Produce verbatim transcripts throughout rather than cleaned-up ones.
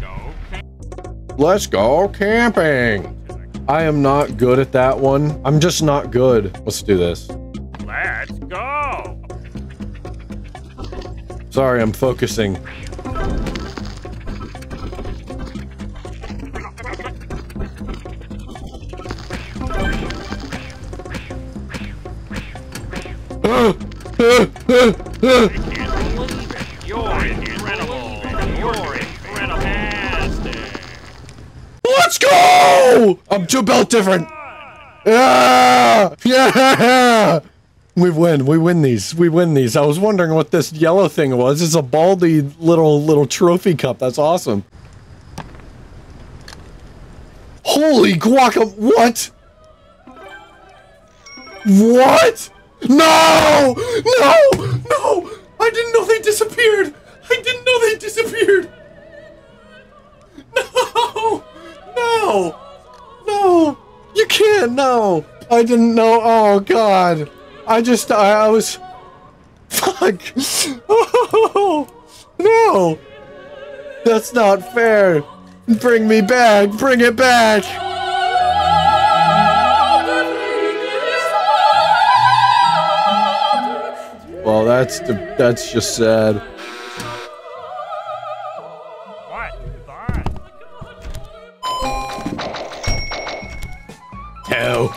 go camping. Let's go camping. I am not good at that one. I'm just not good. Let's do this. Let's go. Sorry, I'm focusing. Uh, uh, uh. I can't believe it. You're incredible. You're incredible. Fantastic. Let's go! I'm too built different. Yeah! Yeah! We win. We win these. We win these. I was wondering what this yellow thing was. It's a baldy little, little trophy cup. That's awesome. Holy guacam- What? What? No! No! No! I didn't know they disappeared! I didn't know they disappeared! No! No! No! You can't, no! I didn't know, oh god! I just, I, I was... Fuck! Oh! No! That's not fair! Bring me back! Bring it back! Well, that's the, that's just sad. What? Oh.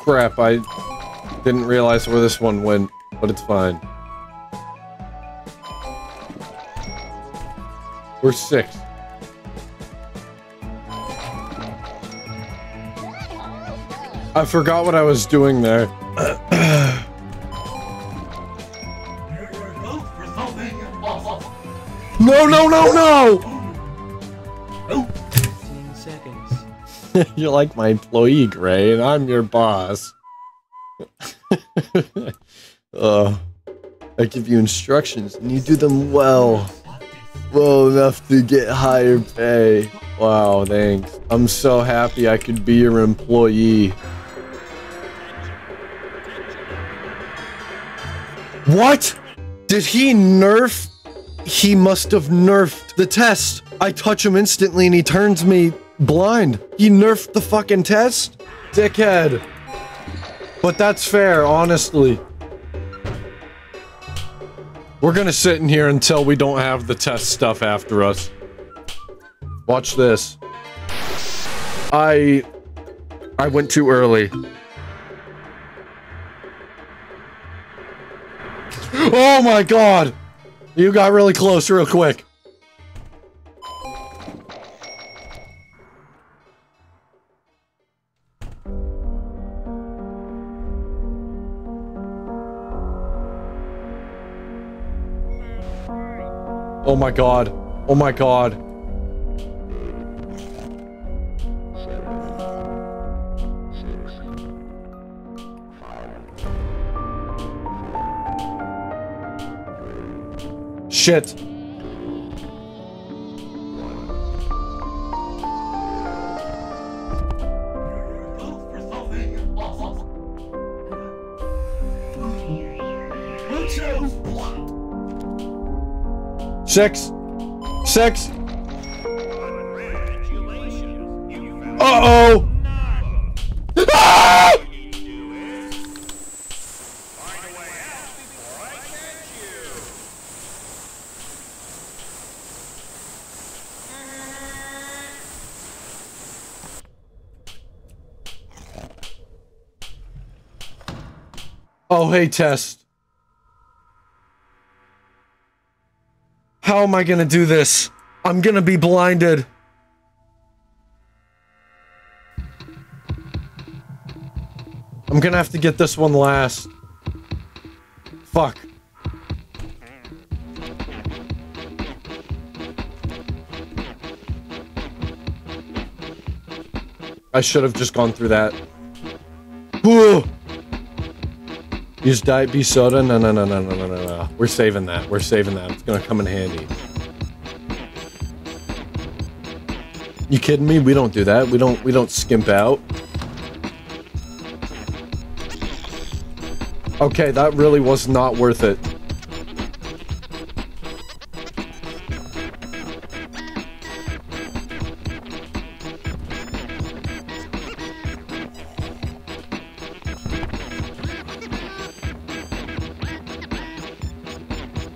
Crap, I didn't realize where this one went, but it's fine. We're six. I forgot what I was doing there. No, no, no, no! fifteen seconds. You're like my employee, Gray, and I'm your boss. uh, I give you instructions, and you do them well. Well enough to get higher pay. Wow, thanks. I'm so happy I could be your employee. What? Did he nerf? He must have nerfed the test. I touch him instantly and he turns me blind. He nerfed the fucking test? Dickhead. But that's fair, honestly. We're gonna sit in here until we don't have the test stuff after us. Watch this. I... I went too early. Oh my god! You got really close real quick. Oh my god. Oh my god. Shit. Six. Six. Uh-oh. Ah! Oh, hey, test. How am I gonna do this? I'm gonna be blinded. I'm gonna have to get this one last. Fuck. I should have just gone through that. Whoa! Use Diet B soda? No, no, no, no, no, no, no, no. We're saving that. We're saving that. It's gonna come in handy. You kidding me? We don't do that. We don't, we don't skimp out. Okay, that really was not worth it.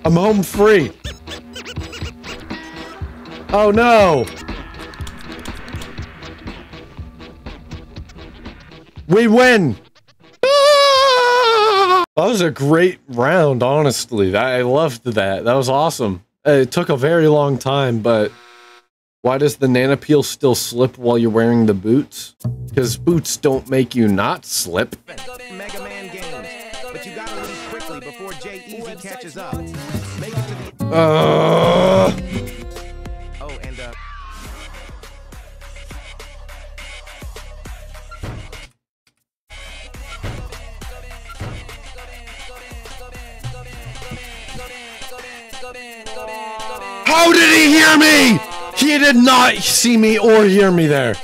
I'm home free. Oh no! We win! Ah! That was a great round, honestly. I loved that. That was awesome. It took a very long time, but... Why does the nanopeel still slip while you're wearing the boots? Because boots don't make you not slip. Mega Man games, but you gotta leave quickly before J-Easy catches up. Make it to the uh... Oh, and uh... How did he hear me? He did not see me or hear me there.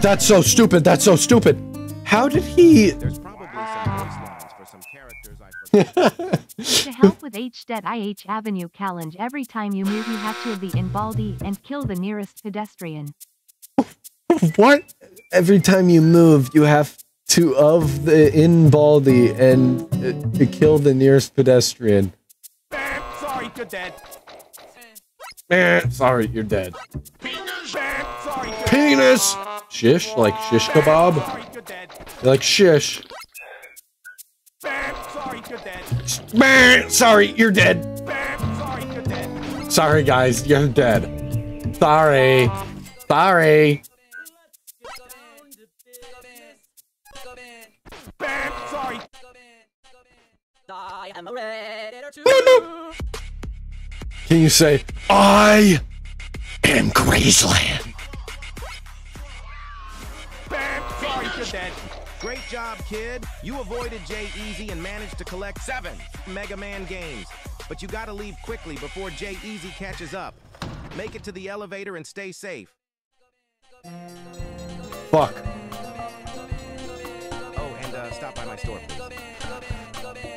That's so stupid. That's so stupid. How did he? There's probably some voice lines for some characters I forgot. To help with H I H Avenue challenge, every time you move, you have to be in Baldy and kill the nearest pedestrian. What? Every time you move, you have to of the in Baldy and uh, to kill the nearest pedestrian. You're dead. Eh, sorry, you're dead. Penis! Sorry, you're Penis! Dead. Shish, like shish kebab? Sorry, you're dead. Like shish. Sorry, you're dead. Sorry, you're dead. Sorry, you're dead. Sorry, guys, you're dead. Sorry. Sorry. Sorry. I am a redditor too. Can you say, I am Graysland? Sorry, you're dead. Great job, kid. You avoided J-Easy and managed to collect seven Mega Man games. But you gotta leave quickly before J-Easy catches up. Make it to the elevator and stay safe. Fuck. Oh, and uh, stop by my store, please.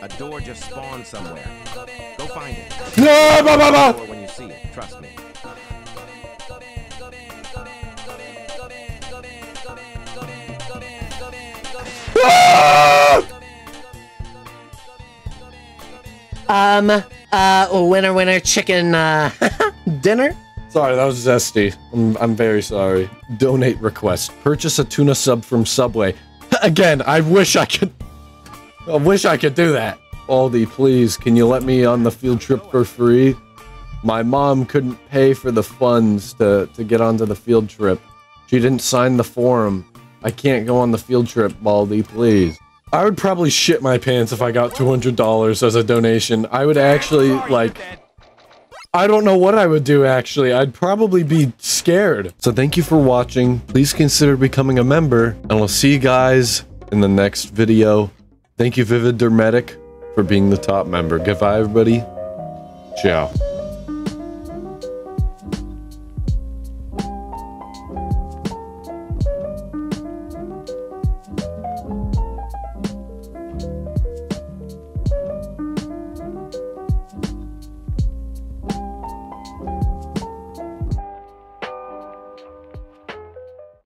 A door just spawned somewhere. Go find it. No, bah, bah, bah. When you see it, trust me. um, uh, winner, winner, chicken, uh, dinner? Sorry, that was zesty. I'm, I'm very sorry. Donate request. Purchase a tuna sub from Subway. Again, I wish I could... I wish I could do that. Baldy, please, can you let me on the field trip for free? My mom couldn't pay for the funds to, to get onto the field trip. She didn't sign the form. I can't go on the field trip, Baldy, please. I would probably shit my pants if I got two hundred dollars as a donation. I would actually, like... I don't know what I would do, actually. I'd probably be scared. So thank you for watching. Please consider becoming a member. And I'll see you guys in the next video. Thank you, Vivid Dermetic, for being the top member. Goodbye, everybody. Ciao.